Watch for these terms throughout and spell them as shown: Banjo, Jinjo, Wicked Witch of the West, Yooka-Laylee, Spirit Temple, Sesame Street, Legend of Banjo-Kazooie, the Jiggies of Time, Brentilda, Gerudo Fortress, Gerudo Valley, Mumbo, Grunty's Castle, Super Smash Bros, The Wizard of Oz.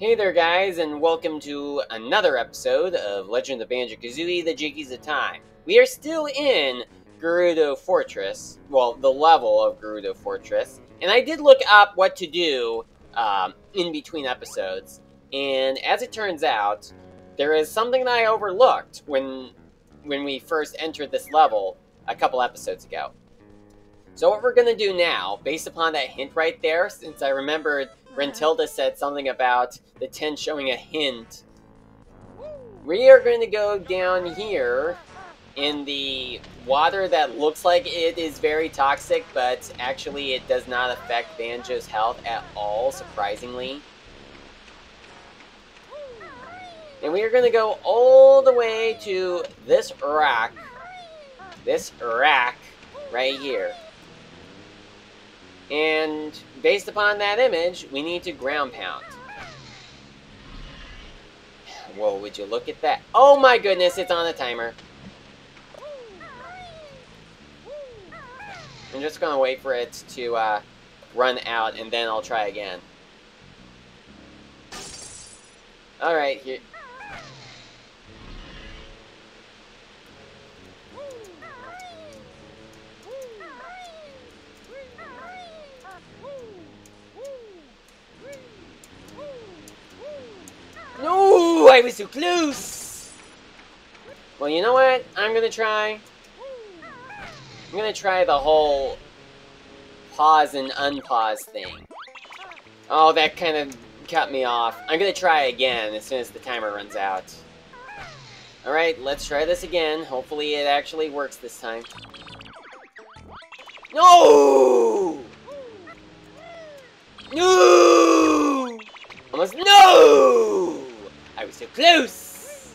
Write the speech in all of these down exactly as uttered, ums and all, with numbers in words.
Hey there guys, and welcome to another episode of Legend of Banjo-Kazooie, the Jiggies of Time. We are still in Gerudo Fortress, well, the level of Gerudo Fortress, and I did look up what to do um, in between episodes, and as it turns out, there is something that I overlooked when, when we first entered this level a couple episodes ago. So what we're going to do now, based upon that hint right there, since I remembered Brentilda said something about the tent showing a hint. We are going to go down here in the water that looks like it is very toxic, but actually it does not affect Banjo's health at all, surprisingly. And we are going to go all the way to this rock. This rock right here. And based upon that image, we need to ground pound. Whoa, would you look at that? Oh my goodness, it's on a timer. I'm just going to wait for it to uh, run out, and then I'll try again. Alright, here... No, I was too close! Well, you know what? I'm gonna try... I'm gonna try the whole pause and unpause thing. Oh, that kind of cut me off. I'm gonna try again as soon as the timer runs out. Alright, let's try this again. Hopefully it actually works this time. No! No! Almost no! I was so close!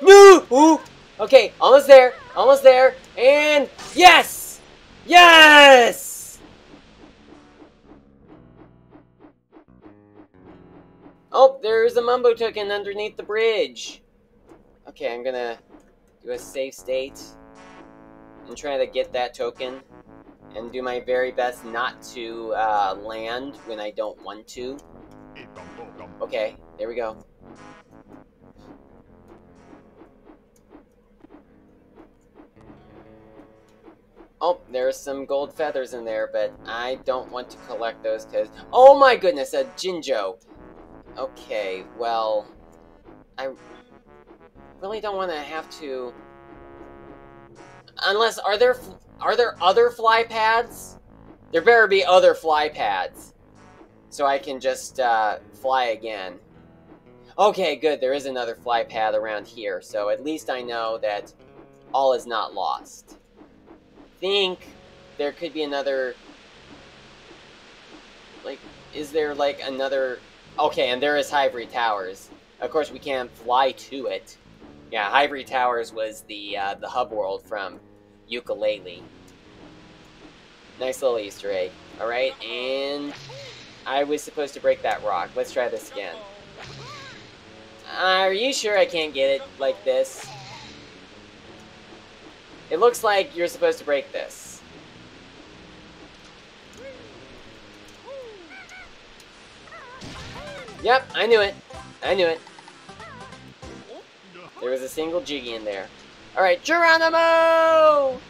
No! Ooh! Okay, almost there, almost there, and yes! Yes! Oh, there's a Mumbo token underneath the bridge. Okay, I'm gonna do a save state and try to get that token and do my very best not to uh, land when I don't want to. Okay, there we go. Oh, there's some gold feathers in there, but I don't want to collect those because... Oh my goodness, a Jinjo! Okay, well... I really don't want to have to... Unless, are there are there other fly pads? There better be other fly pads. So I can just uh, fly again. Okay, good, there is another fly pad around here, so at least I know that all is not lost. I think there could be another, like, is there like another, okay, and there is Ivory Towers. Of course, we can't fly to it. Yeah, Ivory Towers was the uh, the hub world from Yooka-Laylee. Nice little Easter egg. All right, and I was supposed to break that rock. Let's try this again. Are you sure I can't get it like this? It looks like you're supposed to break this. Yep, I knew it. I knew it. There was a single Jiggy in there. Alright, Geronimo!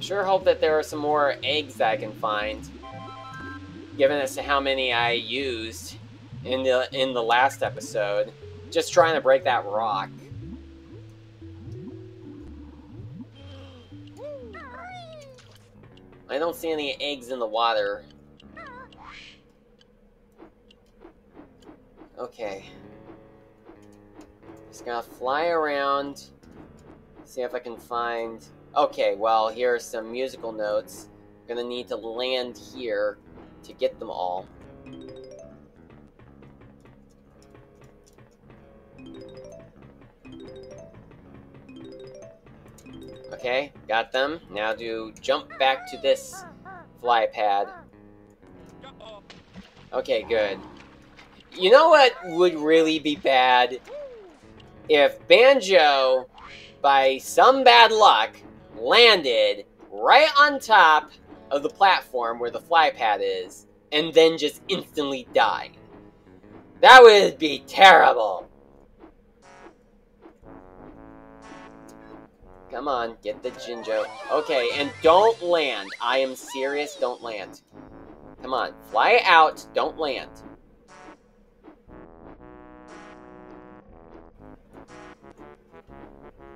Sure hope that there are some more eggs I can find, given as to how many I used in the in the last episode, just trying to break that rock. I don't see any eggs in the water. Okay. Just gonna fly around, see if I can find... Okay, well, here are some musical notes. I'm gonna need to land here to get them all. Okay, got them. Now do jump back to this fly pad. Okay, good. You know what would really be bad? If Banjo, by some bad luck, landed right on top of the platform where the fly pad is, and then just instantly died. That would be terrible. Come on, get the Jinjo. Okay, and don't land. I am serious, don't land. Come on, fly out, don't land.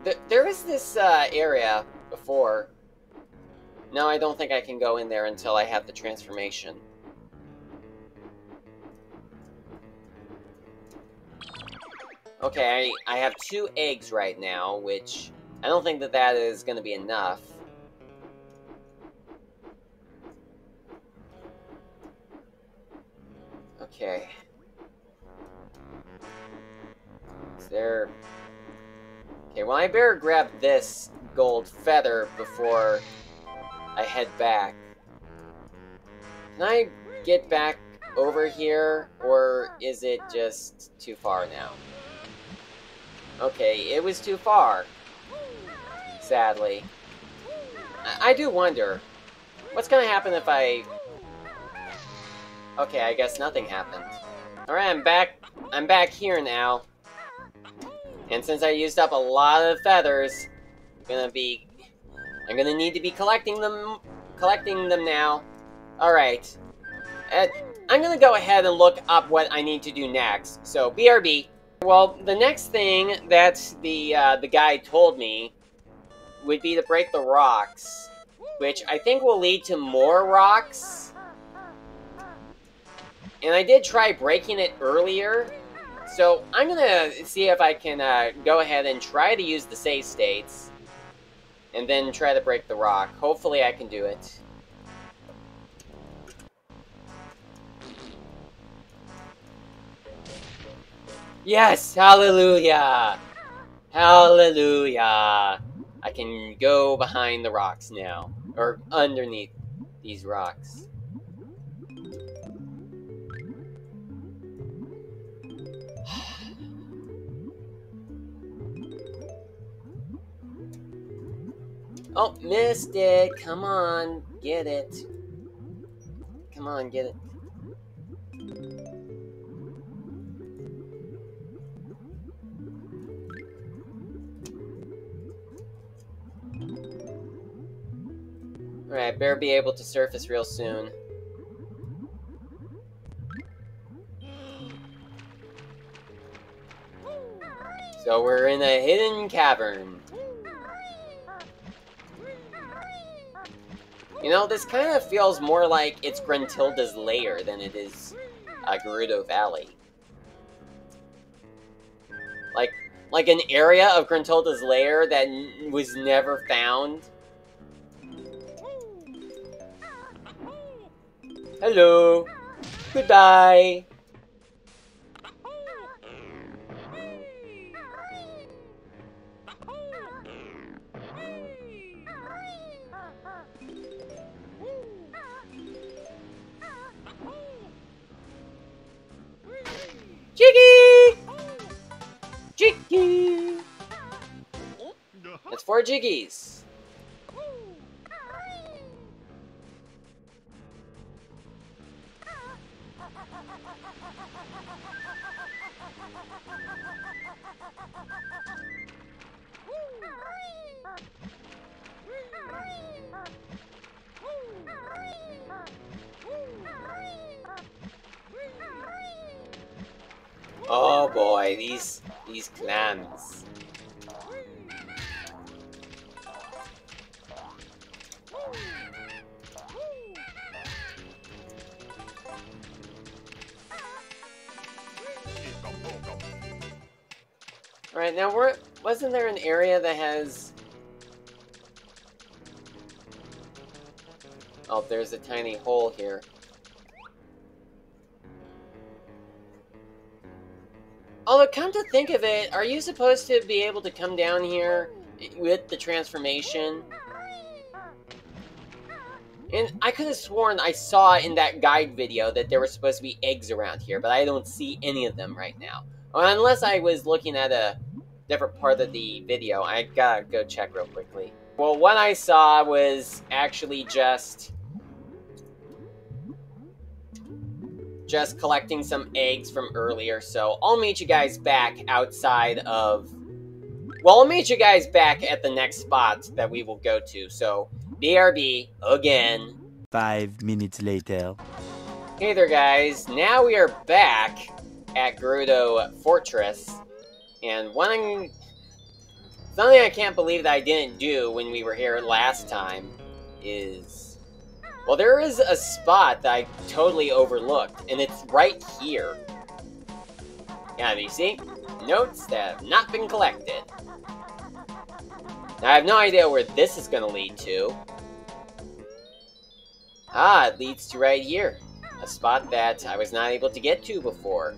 Th there is this uh, area before. No, I don't think I can go in there until I have the transformation. Okay, I, I have two eggs right now, which I don't think that that is going to be enough. Okay. Is there... Okay, well I better grab this gold feather before I head back. Can I get back over here, or is it just too far now? Okay, it was too far. Sadly. I, I do wonder, what's gonna happen if I... Okay, I guess nothing happened. Alright, I'm back. I'm back here now. And since I used up a lot of feathers, I'm gonna be... I'm gonna need to be collecting them... Collecting them now. Alright. I'm gonna go ahead and look up what I need to do next. So, B R B. Well, the next thing that the, uh, the guy told me would be to break the rocks, which I think will lead to more rocks. And I did try breaking it earlier, so I'm gonna see if I can uh, go ahead and try to use the save states, and then try to break the rock. Hopefully I can do it. Yes! Hallelujah! Hallelujah! I can go behind the rocks now. Or underneath these rocks. Oh, missed it. Come on, get it. Come on, get it. Alright, better be able to surface real soon. So we're in a hidden cavern. You know, this kind of feels more like it's Brentilda's lair than it is uh, Gerudo Valley. Like, like an area of Brentilda's lair that n was never found. Hello. Goodbye. Jiggy! Jiggy! That's four Jiggies. Oh boy, these these clams. Alright, now we're, wasn't there an area that has... Oh, there's a tiny hole here. Although, come to think of it, are you supposed to be able to come down here with the transformation. And I could have sworn I saw in that guide video that there were supposed to be eggs around here, but I don't see any of them right now. Unless I was looking at a different part of the video. I gotta go check real quickly. Well, what I saw was actually just... just collecting some eggs from earlier, so I'll meet you guys back outside of... Well, I'll meet you guys back at the next spot that we will go to, so... B R B again. Five minutes later. Hey there, guys. Now we are back at Gerudo Fortress. And one thing, something I can't believe that I didn't do when we were here last time is... Well, there is a spot that I totally overlooked, and it's right here. Yeah, you see? Notes that have not been collected. Now, I have no idea where this is going to lead to. Ah, it leads to right here. A spot that I was not able to get to before.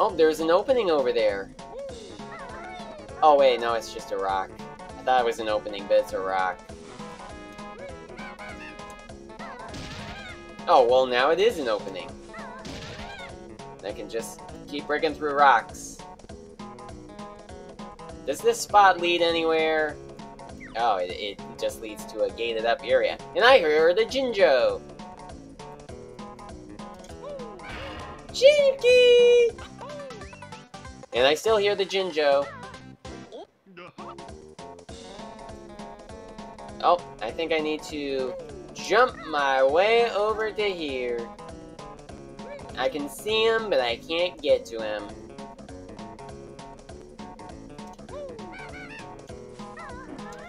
Oh, there's an opening over there. Oh, wait, no, it's just a rock. I thought it was an opening, but it's a rock. Oh, well, now it is an opening. I can just keep breaking through rocks. Does this spot lead anywhere? Oh, it, it just leads to a gated-up area. And I heard a Jinjo! Jinky! And I still hear the Jinjo. Oh, I think I need to jump my way over to here. I can see him, but I can't get to him.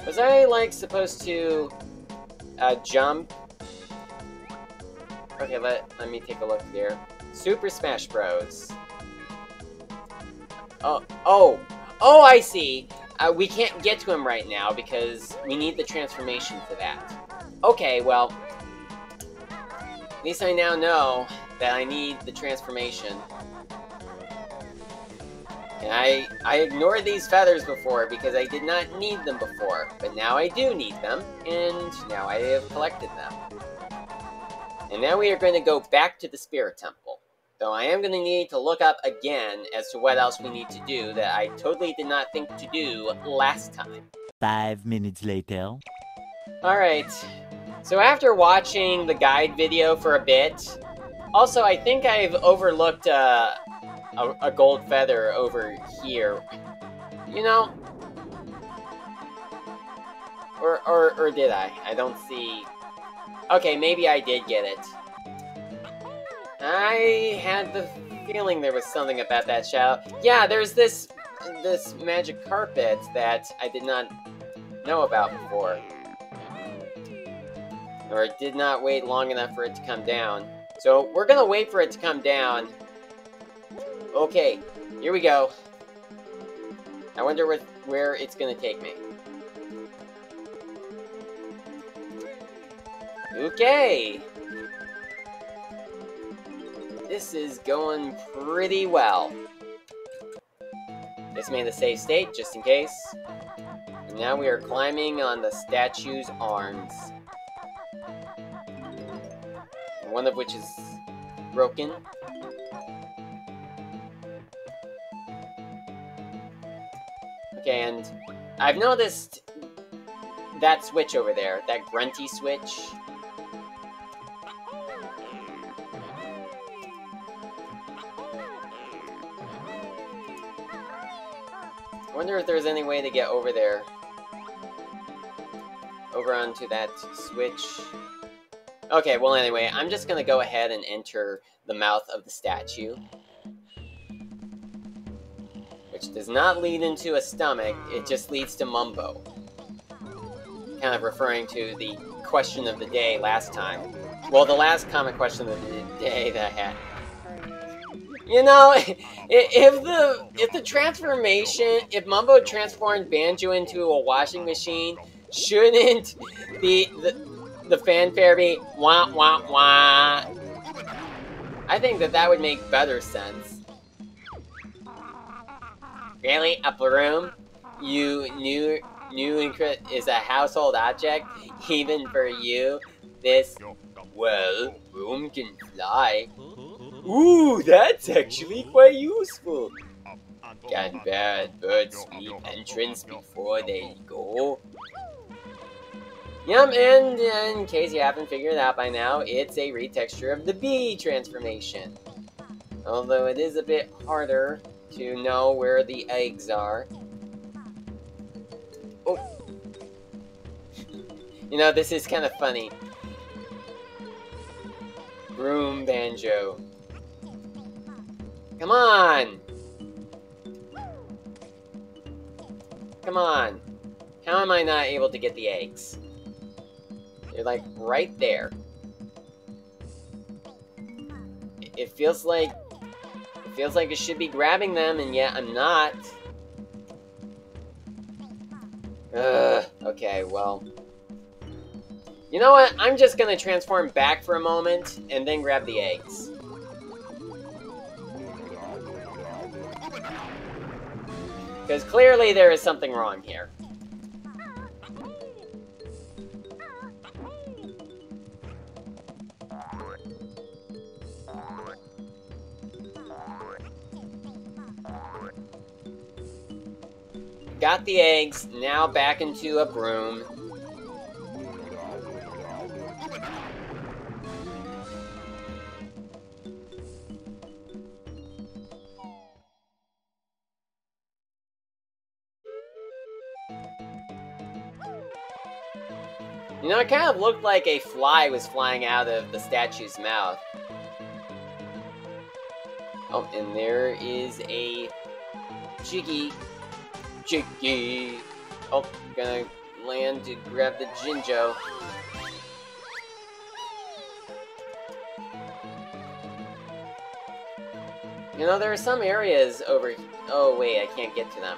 Was I, like, supposed to uh, jump? Okay, let, let me take a look here. Super Smash Bros. Oh, oh, oh, I see. Uh, we can't get to him right now because we need the transformation for that. Okay, well, at least I now know that I need the transformation. And I, I ignored these feathers before because I did not need them before, but now I do need them, and now I have collected them. And now we are going to go back to the Spirit Temple. Though I am going to need to look up again as to what else we need to do that I totally did not think to do last time. Five minutes later. Alright, so after watching the guide video for a bit, also I think I've overlooked uh, a, a gold feather over here. You know? Or, or, or did I? I don't see... Okay, maybe I did get it. I had the feeling there was something about that shadow. Yeah, there's this this magic carpet that I did not know about before. Or did not wait long enough for it to come down. So we're gonna wait for it to come down. Okay, here we go. I wonder where, where it's gonna take me. Okay! This is going pretty well. This made a safe state, just in case. And now we are climbing on the statue's arms. One of which is broken. Okay, and I've noticed that switch over there, that grunty switch. I wonder if there's any way to get over there. Over onto that switch. Okay, well anyway, I'm just gonna go ahead and enter the mouth of the statue. Which does not lead into a stomach, it just leads to Mumbo. Kind of referring to the question of the day last time. Well, the last comic question of the day that I had. You know, if the if the transformation, if Mumbo transformed Banjo into a washing machine, shouldn't the the, the fanfare be wah wah wah? I think that that would make better sense. Really, a broom? You knew new is a household object, even for you. This well, broom can fly. Ooh, that's actually quite useful. Can bad birds sweep entrance before they go? Yum, and in case you haven't figured it out by now, it's a retexture of the bee transformation. Although it is a bit harder to know where the eggs are. Oh. You know, this is kind of funny. Broom Banjo. Come on! Come on! How am I not able to get the eggs? They're like, right there. It feels like... It feels like I should be grabbing them, and yet I'm not. Ugh, okay, well... You know what? I'm just gonna transform back for a moment, and then grab the eggs. Because clearly there is something wrong here. Got the eggs, now back into a broom. You know, it kind of looked like a fly was flying out of the statue's mouth. Oh, and there is a Jiggy. Jiggy. Oh, gonna land to grab the Jinjo. You know, there are some areas over... Oh, wait, I can't get to them.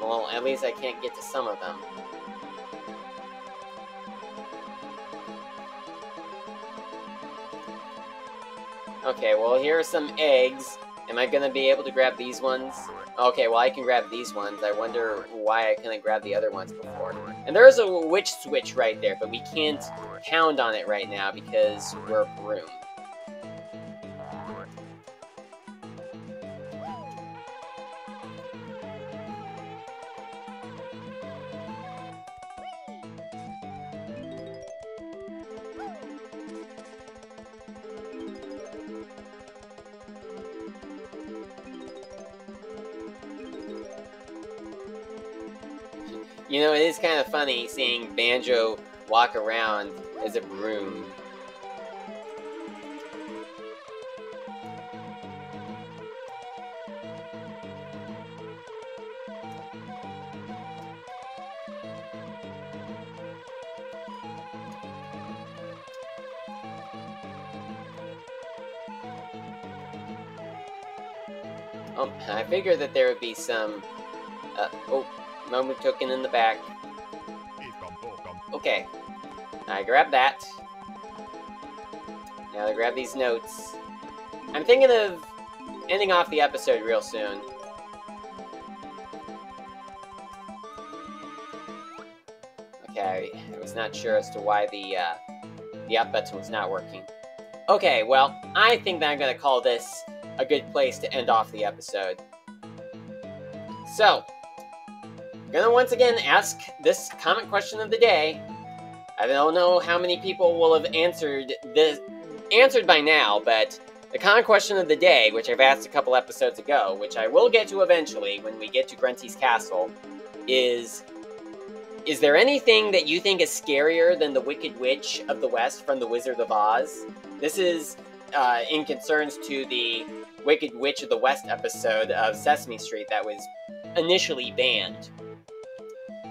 Well, at least I can't get to some of them. Okay, well, here are some eggs. Am I gonna be able to grab these ones? Okay, well, I can grab these ones. I wonder why I couldn't grab the other ones before. And there is a witch switch right there, but we can't pound on it right now because we're broom. You know, it is kind of funny seeing Banjo walk around as a broom. Oh, I figured that there would be some... Uh, oh. Mumbo token in the back. Okay. I grab that. Now I grab these notes. I'm thinking of ending off the episode real soon. Okay, I was not sure as to why the, uh, the up button was not working. Okay, well, I think that I'm gonna call this a good place to end off the episode. So... I'm gonna once again ask this comment question of the day. I don't know how many people will have answered this answered by now, but the comment question of the day, which I've asked a couple episodes ago, which I will get to eventually when we get to Grunty's Castle, is Is there anything that you think is scarier than the Wicked Witch of the West from The Wizard of Oz? This is uh, in concerns to the Wicked Witch of the West episode of Sesame Street that was initially banned.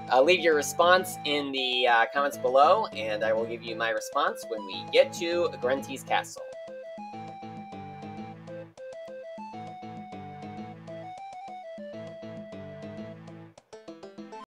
Uh, leave your response in the uh, comments below, and I will give you my response when we get to Grunty's Castle.